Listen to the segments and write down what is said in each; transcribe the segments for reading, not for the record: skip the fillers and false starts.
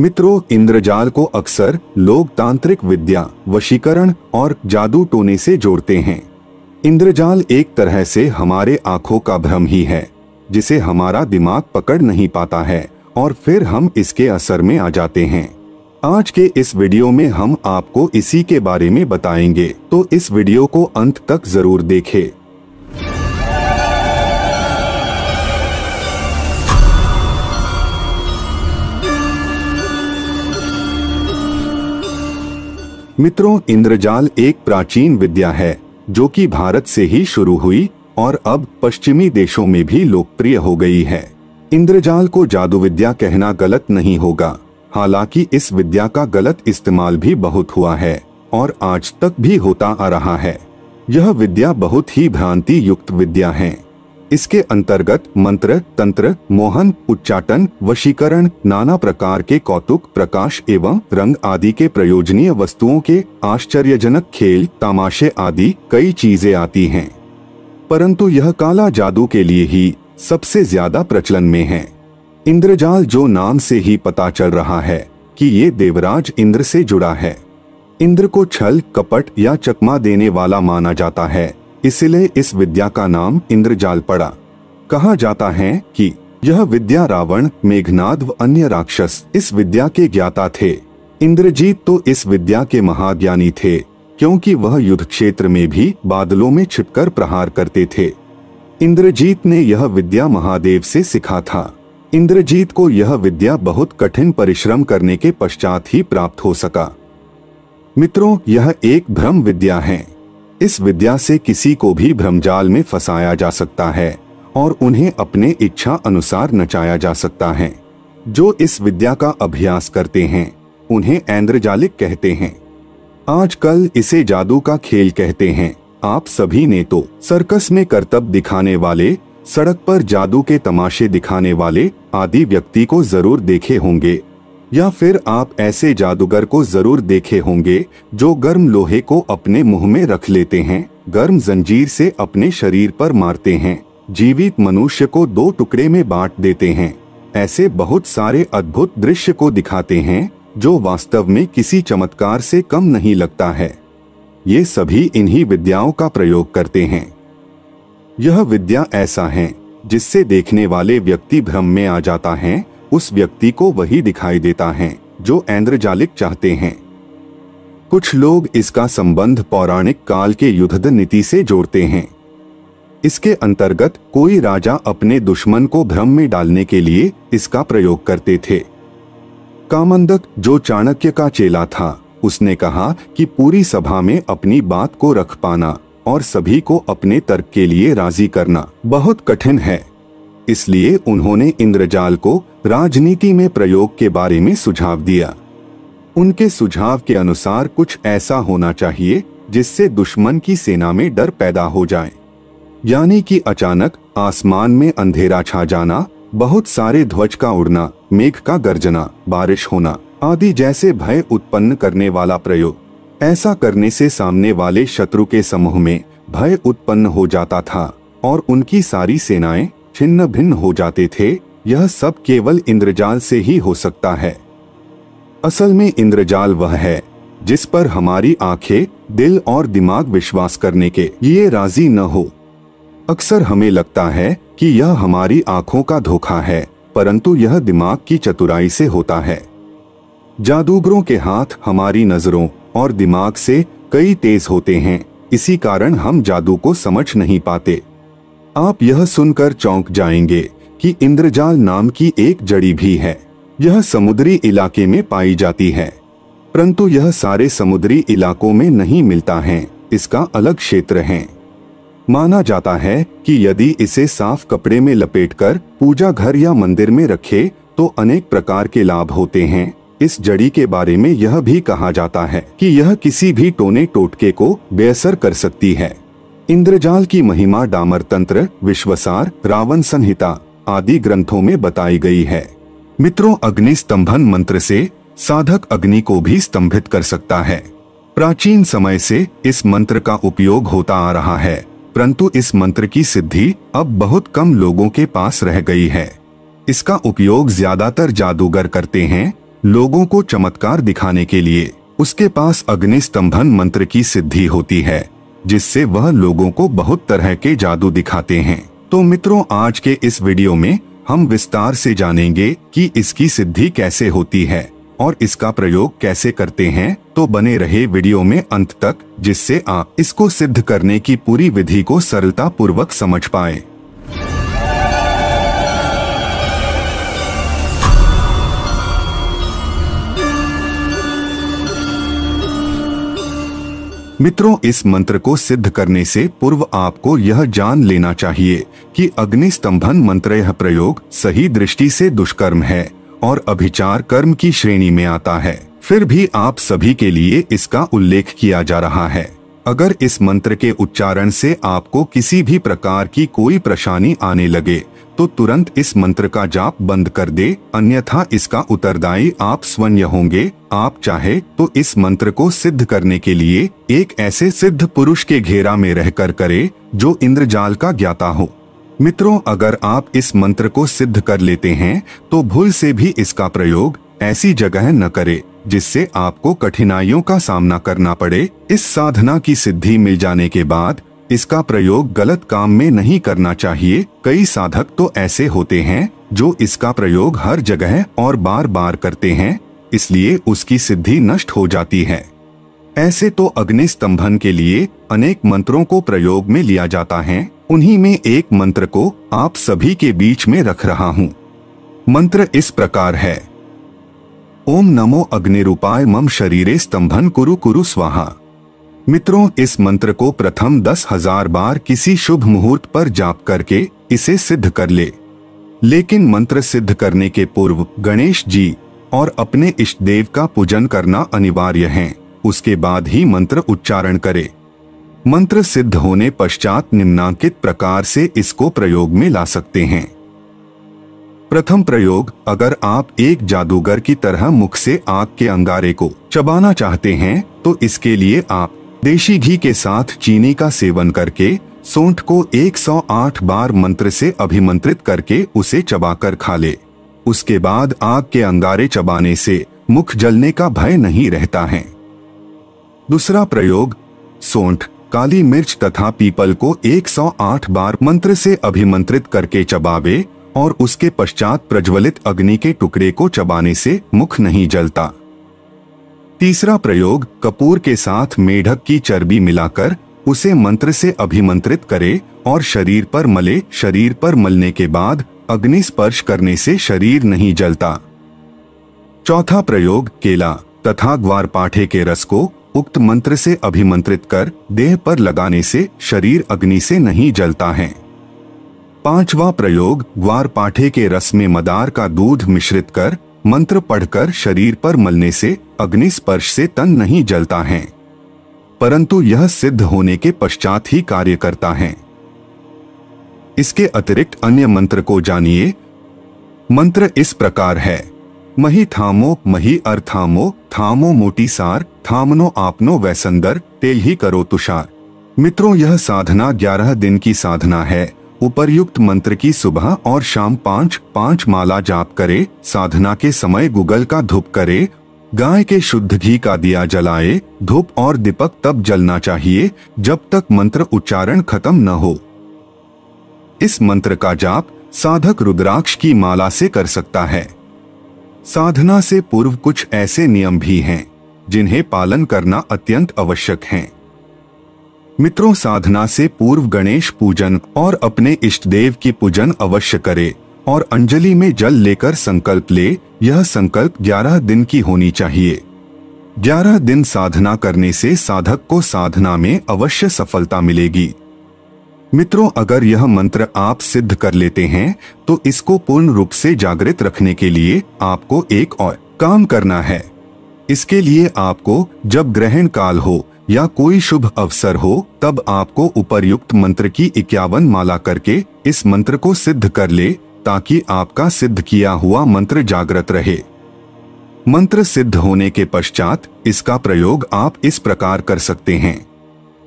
मित्रों, इंद्रजाल को अक्सर लोग तांत्रिक विद्या, वशीकरण और जादू टोने से जोड़ते हैं। इंद्रजाल एक तरह से हमारे आंखों का भ्रम ही है, जिसे हमारा दिमाग पकड़ नहीं पाता है और फिर हम इसके असर में आ जाते हैं। आज के इस वीडियो में हम आपको इसी के बारे में बताएंगे, तो इस वीडियो को अंत तक जरूर देखें। मित्रों, इंद्रजाल एक प्राचीन विद्या है जो कि भारत से ही शुरू हुई और अब पश्चिमी देशों में भी लोकप्रिय हो गई है। इंद्रजाल को जादू विद्या कहना गलत नहीं होगा, हालांकि इस विद्या का गलत इस्तेमाल भी बहुत हुआ है और आज तक भी होता आ रहा है। यह विद्या बहुत ही भ्रांति युक्त विद्या है। इसके अंतर्गत मंत्र, तंत्र, मोहन, उच्चाटन, वशीकरण, नाना प्रकार के कौतुक, प्रकाश एवं रंग आदि के प्रयोजनीय वस्तुओं के आश्चर्यजनक खेल, तमाशे आदि कई चीजें आती हैं। परंतु यह काला जादू के लिए ही सबसे ज्यादा प्रचलन में है। इंद्रजाल जो नाम से ही पता चल रहा है कि ये देवराज इंद्र से जुड़ा है। इंद्र को छल, कपट या चकमा देने वाला माना जाता है, इसलिए इस विद्या का नाम इंद्रजाल पड़ा। कहा जाता है कि यह विद्या रावण, मेघनाद व अन्य राक्षस इस विद्या के ज्ञाता थे। इंद्रजीत तो इस विद्या के महाज्ञानी थे, क्योंकि वह युद्ध क्षेत्र में भी बादलों में छिपकर प्रहार करते थे। इंद्रजीत ने यह विद्या महादेव से सीखा था। इंद्रजीत को यह विद्या बहुत कठिन परिश्रम करने के पश्चात ही प्राप्त हो सका। मित्रों, यह एक भ्रम विद्या है। इस विद्या से किसी को भी भ्रमजाल में फंसाया जा सकता है और उन्हें अपने इच्छा अनुसार नचाया जा सकता है। जो इस विद्या का अभ्यास करते हैं उन्हें इंद्रजालिक कहते हैं। आजकल इसे जादू का खेल कहते हैं। आप सभी ने तो सर्कस में करतब दिखाने वाले, सड़क पर जादू के तमाशे दिखाने वाले आदि व्यक्ति को जरूर देखे होंगे, या फिर आप ऐसे जादूगर को जरूर देखे होंगे जो गर्म लोहे को अपने मुंह में रख लेते हैं, गर्म जंजीर से अपने शरीर पर मारते हैं, जीवित मनुष्य को दो टुकड़े में बांट देते हैं। ऐसे बहुत सारे अद्भुत दृश्य को दिखाते हैं जो वास्तव में किसी चमत्कार से कम नहीं लगता है। ये सभी इन्हीं विद्याओं का प्रयोग करते हैं। यह विद्या ऐसा है जिससे देखने वाले व्यक्ति भ्रम में आ जाता है। उस व्यक्ति को वही दिखाई देता है जो इंद्रजालिक चाहते हैं। कुछ लोग इसका संबंध पौराणिक काल के युद्ध नीति से जोड़ते हैं। इसके अंतर्गत कोई राजा अपने दुश्मन को भ्रम में डालने के लिए इसका प्रयोग करते थे। कामंदक, जो चाणक्य का चेला था, उसने कहा कि पूरी सभा में अपनी बात को रख पाना और सभी को अपने तर्क के लिए राजी करना बहुत कठिन है, इसलिए उन्होंने इंद्रजाल को राजनीति में प्रयोग के बारे में सुझाव दिया। उनके सुझाव के अनुसार कुछ ऐसा होना चाहिए जिससे दुश्मन की सेना में डर पैदा हो जाए, यानी कि अचानक आसमान में अंधेरा छा जाना, बहुत सारे ध्वज का उड़ना, मेघ का गर्जना, बारिश होना आदि जैसे भय उत्पन्न करने वाला प्रयोग। ऐसा करने से सामने वाले शत्रु के समूह में भय उत्पन्न हो जाता था और उनकी सारी सेनाएं छिन्न भिन्न हो जाते थे। यह सब केवल इंद्रजाल से ही हो सकता है। असल में इंद्रजाल वह है जिस पर हमारी आंखें, दिल और दिमाग विश्वास करने के ये राजी न हो। अक्सर हमें लगता है कि यह हमारी आंखों का धोखा है, परंतु यह दिमाग की चतुराई से होता है। जादूगरों के हाथ हमारी नजरों और दिमाग से कई तेज होते हैं, इसी कारण हम जादू को समझ नहीं पाते। आप यह सुनकर चौंक जाएंगे कि इंद्रजाल नाम की एक जड़ी भी है। यह समुद्री इलाके में पाई जाती है, परंतु यह सारे समुद्री इलाकों में नहीं मिलता है, इसका अलग क्षेत्र है। माना जाता है कि यदि इसे साफ कपड़े में लपेटकर पूजा घर या मंदिर में रखे तो अनेक प्रकार के लाभ होते हैं। इस जड़ी के बारे में यह भी कहा जाता है कि यह किसी भी टोने टोटके को बेअसर कर सकती है। इंद्रजाल की महिमा डामर तंत्र, विश्वसार, रावण संहिता आदि ग्रंथों में बताई गई है। मित्रों, अग्नि स्तंभन मंत्र से साधक अग्नि को भी स्तंभित कर सकता है। प्राचीन समय से इस मंत्र का उपयोग होता आ रहा है, परंतु इस मंत्र की सिद्धि अब बहुत कम लोगों के पास रह गई है। इसका उपयोग ज्यादातर जादूगर करते हैं। लोगों को चमत्कार दिखाने के लिए उसके पास अग्नि स्तंभन मंत्र की सिद्धि होती है, जिससे वह लोगों को बहुत तरह के जादू दिखाते हैं। तो मित्रों, आज के इस वीडियो में हम विस्तार से जानेंगे कि इसकी सिद्धि कैसे होती है और इसका प्रयोग कैसे करते हैं। तो बने रहे वीडियो में अंत तक, जिससे आप इसको सिद्ध करने की पूरी विधि को सरलता पूर्वक समझ पाएं। मित्रों, इस मंत्र को सिद्ध करने से पूर्व आपको यह जान लेना चाहिए कि अग्नि स्तंभन मंत्र यह प्रयोग सही दृष्टि से दुष्कर्म है और अभिचार कर्म की श्रेणी में आता है। फिर भी आप सभी के लिए इसका उल्लेख किया जा रहा है। अगर इस मंत्र के उच्चारण से आपको किसी भी प्रकार की कोई परेशानी आने लगे तो तुरंत इस मंत्र का जाप बंद कर दे, अन्यथा इसका उत्तरदायी आप स्वयं होंगे। आप चाहे तो इस मंत्र को सिद्ध करने के लिए एक ऐसे सिद्ध पुरुष के घेरा में रहकर करे जो इंद्रजाल का ज्ञाता हो। मित्रों, अगर आप इस मंत्र को सिद्ध कर लेते हैं तो भूल से भी इसका प्रयोग ऐसी जगह न करे जिससे आपको कठिनाइयों का सामना करना पड़े। इस साधना की सिद्धि मिल जाने के बाद इसका प्रयोग गलत काम में नहीं करना चाहिए। कई साधक तो ऐसे होते हैं जो इसका प्रयोग हर जगह और बार बार करते हैं, इसलिए उसकी सिद्धि नष्ट हो जाती है। ऐसे तो अग्नि स्तंभन के लिए अनेक मंत्रों को प्रयोग में लिया जाता है, उन्हीं में एक मंत्र को आप सभी के बीच में रख रहा हूँ। मंत्र इस प्रकार है: ओम नमो अग्निरूपाय मम शरीरे स्तंभन कुरु कुरु स्वाहा। मित्रों, इस मंत्र को प्रथम 10,000 बार किसी शुभ मुहूर्त पर जाप करके इसे सिद्ध कर ले। लेकिन मंत्र सिद्ध करने के पूर्व गणेश जी और अपने इष्ट देव का पूजन करना अनिवार्य है, उसके बाद ही मंत्र उच्चारण करे। मंत्र सिद्ध होने पश्चात निम्नांकित प्रकार से इसको प्रयोग में ला सकते हैं। प्रथम प्रयोग: अगर आप एक जादूगर की तरह मुख से आग के अंगारे को चबाना चाहते हैं तो इसके लिए आप देशी घी के साथ चीनी का सेवन करके सोंठ को 108 बार मंत्र से अभिमंत्रित करके उसे चबाकर खा ले। उसके बाद आग के अंगारे चबाने से मुख जलने का भय नहीं रहता है। दूसरा प्रयोग: सोंठ, काली मिर्च तथा पीपल को 108 बार मंत्र से अभिमंत्रित करके चबावे और उसके पश्चात प्रज्वलित अग्नि के टुकड़े को चबाने से मुख नहीं जलता। तीसरा प्रयोग: कपूर के साथ मेढक की चर्बी मिलाकर उसे मंत्र से अभिमंत्रित करे और शरीर पर मले। शरीर पर मलने के बाद अग्नि स्पर्श करने से शरीर नहीं जलता। चौथा प्रयोग: केला तथा ग्वारपाठे के रस को उक्त मंत्र से अभिमंत्रित कर देह पर लगाने से शरीर अग्नि से नहीं जलता है। पांचवा प्रयोग: ग्वारपाठे के रस में मदार का दूध मिश्रित कर मंत्र पढ़कर शरीर पर मलने से अग्नि स्पर्श से तन नहीं जलता है, परंतु यह सिद्ध होने के पश्चात ही कार्य करता है। इसके अतिरिक्त अन्य मंत्र को जानिए। मंत्र इस प्रकार है: मही थामो मही अर थामो थामो मोटी सार थामनो आपनो वैसंदर तेल ही करो तुषार। मित्रों, यह साधना 11 दिन की साधना है। उपर्युक्त मंत्र की सुबह और शाम 5-5 माला जाप करे। साधना के समय गूगल का धूप करे, गाय के शुद्ध घी का दिया जलाए। धूप और दीपक तब जलना चाहिए जब तक मंत्र उच्चारण खत्म न हो। इस मंत्र का जाप साधक रुद्राक्ष की माला से कर सकता है। साधना से पूर्व कुछ ऐसे नियम भी हैं जिन्हें पालन करना अत्यंत आवश्यक है। मित्रों, साधना से पूर्व गणेश पूजन और अपने इष्ट देव की पूजन अवश्य करे और अंजलि में जल लेकर संकल्प ले। यह संकल्प 11 दिन की होनी चाहिए। 11 दिन साधना करने से साधक को साधना में अवश्य सफलता मिलेगी। मित्रों, अगर यह मंत्र आप सिद्ध कर लेते हैं तो इसको पूर्ण रूप से जागृत रखने के लिए आपको एक और काम करना है। इसके लिए आपको जब ग्रहण काल हो या कोई शुभ अवसर हो तब आपको उपर्युक्त मंत्र की 51 माला करके इस मंत्र को सिद्ध कर ले, ताकि आपका सिद्ध किया हुआ मंत्र जागृत रहे। मंत्र सिद्ध होने के पश्चात इसका प्रयोग आप इस प्रकार कर सकते हैं: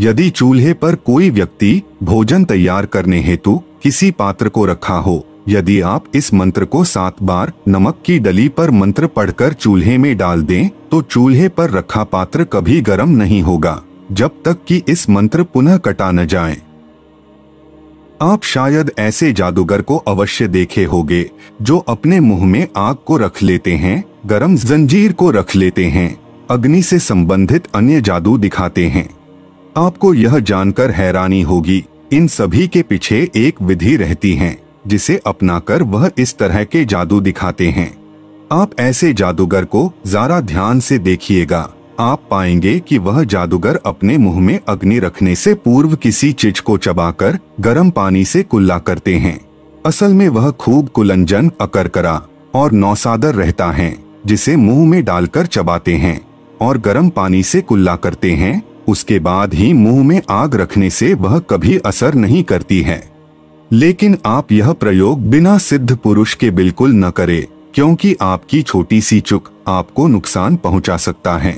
यदि चूल्हे पर कोई व्यक्ति भोजन तैयार करने हेतु किसी पात्र को रखा हो यदि आप इस मंत्र को 7 बार नमक की डली पर मंत्र पढ़कर चूल्हे में डाल दें तो चूल्हे पर रखा पात्र कभी गर्म नहीं होगा जब तक कि इस मंत्र पुनः कटा न जाए। आप शायद ऐसे जादूगर को अवश्य देखे होंगे जो अपने मुंह में आग को रख लेते हैं, गर्म जंजीर को रख लेते हैं, अग्नि से संबंधित अन्य जादू दिखाते हैं। आपको यह जानकर हैरानी होगी इन सभी के पीछे एक विधि रहती है जिसे अपनाकर वह इस तरह के जादू दिखाते हैं। आप ऐसे जादूगर को जरा ध्यान से देखिएगा, आप पाएंगे कि वह जादूगर अपने मुंह में अग्नि रखने से पूर्व किसी चीज को चबाकर गर्म पानी से कुल्ला करते हैं। असल में वह खूब कुलंजन, अकरकरा और नौसादर रहता है जिसे मुंह में डालकर चबाते हैं और गर्म पानी से कुल्ला करते हैं। उसके बाद ही मुंह में आग रखने से वह कभी असर नहीं करती है। लेकिन आप यह प्रयोग बिना सिद्ध पुरुष के बिल्कुल न करें, क्योंकि आपकी छोटी सी चूक आपको नुकसान पहुंचा सकता है।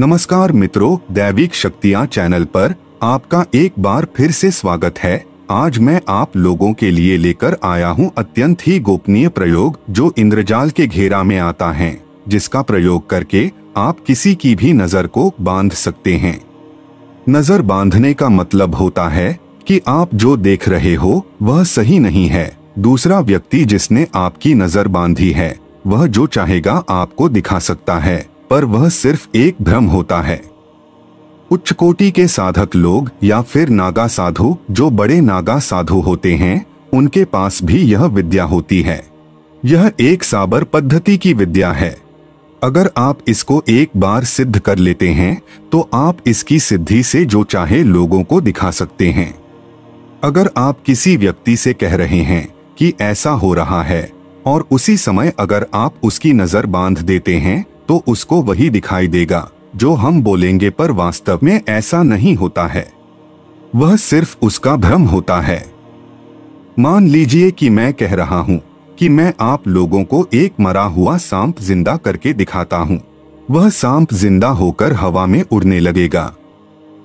नमस्कार मित्रों, दैवीक शक्तियां चैनल पर आपका एक बार फिर से स्वागत है। आज मैं आप लोगों के लिए लेकर आया हूं अत्यंत ही गोपनीय प्रयोग जो इंद्रजाल के घेरा में आता है, जिसका प्रयोग करके आप किसी की भी नजर को बांध सकते हैं। नजर बांधने का मतलब होता है कि आप जो देख रहे हो वह सही नहीं है। दूसरा व्यक्ति जिसने आपकी नजर बांधी है वह जो चाहेगा आपको दिखा सकता है, पर वह सिर्फ एक भ्रम होता है। उच्च कोटि के साधक लोग या फिर नागा साधु जो बड़े नागा साधु होते हैं उनके पास भी यह विद्या होती है। यह एक साबर पद्धति की विद्या है। अगर आप इसको एक बार सिद्ध कर लेते हैं तो आप इसकी सिद्धि से जो चाहे लोगों को दिखा सकते हैं। अगर आप किसी व्यक्ति से कह रहे हैं कि ऐसा हो रहा है और उसी समय अगर आप उसकी नजर बांध देते हैं तो उसको वही दिखाई देगा जो हम बोलेंगे, पर वास्तव में ऐसा नहीं होता है, वह सिर्फ उसका भ्रम होता है। मान लीजिए कि मैं कह रहा हूं कि मैं आप लोगों को एक मरा हुआ सांप जिंदा करके दिखाता हूं। वह सांप जिंदा होकर हवा में उड़ने लगेगा।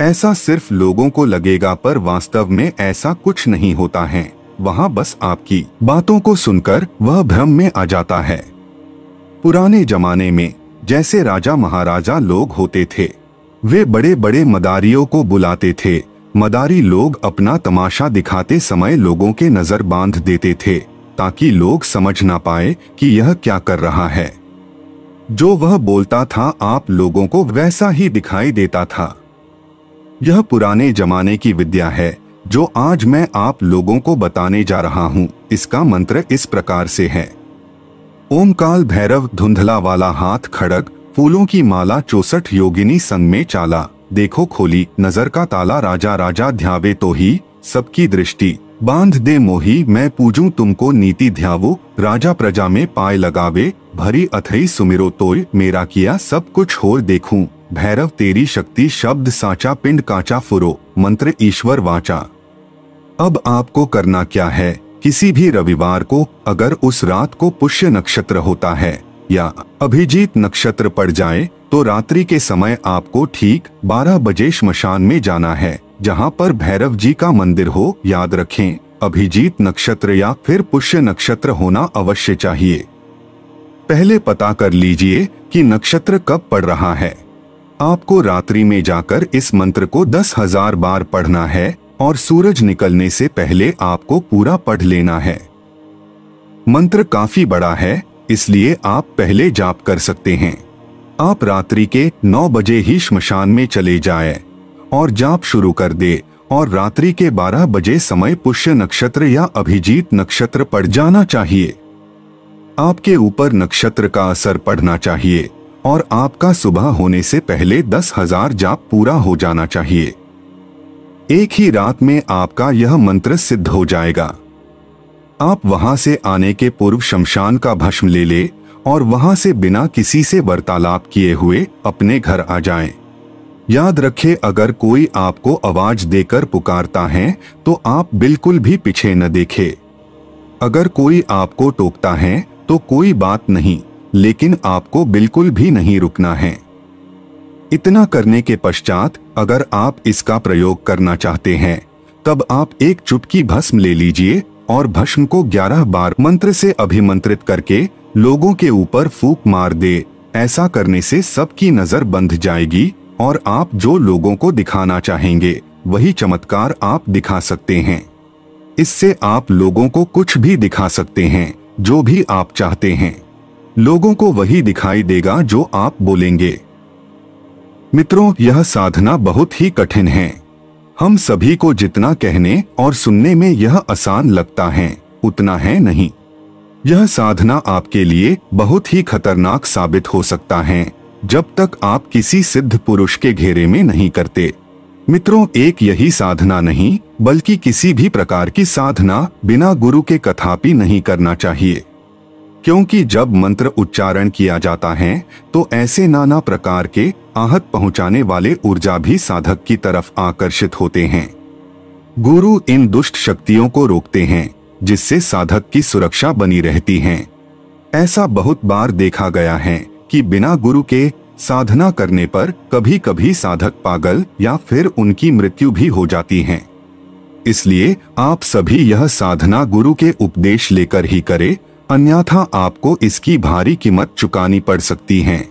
ऐसा सिर्फ लोगों को लगेगा, पर वास्तव में ऐसा कुछ नहीं होता है। वहां बस आपकी बातों को सुनकर वह भ्रम में आ जाता है। पुराने जमाने में जैसे राजा महाराजा लोग होते थे, वे बड़े बड़े मदारियों को बुलाते थे। मदारी लोग अपना तमाशा दिखाते समय लोगों के नजर बांध देते थे ताकि लोग समझ ना पाए कि यह क्या कर रहा है। जो वह बोलता था आप लोगों को वैसा ही दिखाई देता था। यह पुराने जमाने की विद्या है जो आज मैं आप लोगों को बताने जा रहा हूं। इसका मंत्र इस प्रकार से है: ओम काल भैरव धुंधला वाला हाथ खड़ग, फूलों की माला 64 योगिनी संग में चाला, देखो खोली नजर का ताला, राजा राजा ध्यावे तो ही सबकी दृष्टि, बांध दे मोही मैं पूजूं तुमको नीति ध्यावो, राजा प्रजा में पाए लगावे, भरी अथई सुमिरो तोय मेरा किया सब कुछ होर देखूं, भैरव तेरी शक्ति शब्द साचा पिंड काचा फुरो, मंत्र ईश्वर वाचा। अब आपको करना क्या है, किसी भी रविवार को अगर उस रात को पुष्य नक्षत्र होता है या अभिजीत नक्षत्र पड़ जाए तो रात्रि के समय आपको ठीक 12 बजे श्मशान में जाना है जहां पर भैरव जी का मंदिर हो। याद रखें, अभिजीत नक्षत्र या फिर पुष्य नक्षत्र होना अवश्य चाहिए। पहले पता कर लीजिए कि नक्षत्र कब पड़ रहा है। आपको रात्रि में जाकर इस मंत्र को 10,000 बार पढ़ना है और सूरज निकलने से पहले आपको पूरा पढ़ लेना है। मंत्र काफी बड़ा है इसलिए आप पहले जाप कर सकते हैं। आप रात्रि के 9 बजे ही श्मशान में चले जाएं और जाप शुरू कर दे और रात्रि के 12 बजे समय पुष्य नक्षत्र या अभिजीत नक्षत्र पड़ जाना चाहिए। आपके ऊपर नक्षत्र का असर पड़ना चाहिए और आपका सुबह होने से पहले 10,000 जाप पूरा हो जाना चाहिए। एक ही रात में आपका यह मंत्र सिद्ध हो जाएगा। आप वहां से आने के पूर्व शमशान का भस्म ले ले और वहां से बिना किसी से वार्तालाप किए हुए अपने घर आ जाएं। याद रखें, अगर कोई आपको आवाज देकर पुकारता है तो आप बिल्कुल भी पीछे न देखें। अगर कोई आपको टोकता है तो कोई बात नहीं, लेकिन आपको बिल्कुल भी नहीं रुकना है। इतना करने के पश्चात अगर आप इसका प्रयोग करना चाहते हैं तब आप एक चुटकी भस्म ले लीजिए और भस्म को 11 बार मंत्र से अभिमंत्रित करके लोगों के ऊपर फूंक मार दे। ऐसा करने से सबकी नजर बंध जाएगी और आप जो लोगों को दिखाना चाहेंगे वही चमत्कार आप दिखा सकते हैं। इससे आप लोगों को कुछ भी दिखा सकते हैं, जो भी आप चाहते हैं। लोगों को वही दिखाई देगा जो आप बोलेंगे। मित्रों, यह साधना बहुत ही कठिन है। हम सभी को जितना कहने और सुनने में यह आसान लगता है, उतना है नहीं। यह साधना आपके लिए बहुत ही खतरनाक साबित हो सकता है जब तक आप किसी सिद्ध पुरुष के घेरे में नहीं करते। मित्रों, एक यही साधना नहीं बल्कि किसी भी प्रकार की साधना बिना गुरु के कथापि नहीं करना चाहिए, क्योंकि जब मंत्र उच्चारण किया जाता है तो ऐसे नाना प्रकार के आहत पहुंचाने वाले ऊर्जा भी साधक की तरफ आकर्षित होते हैं। गुरु इन दुष्ट शक्तियों को रोकते हैं जिससे साधक की सुरक्षा बनी रहती है। ऐसा बहुत बार देखा गया है कि बिना गुरु के साधना करने पर कभी कभी साधक पागल या फिर उनकी मृत्यु भी हो जाती है। इसलिए आप सभी यह साधना गुरु के उपदेश लेकर ही करें, अन्यथा आपको इसकी भारी कीमत चुकानी पड़ सकती है।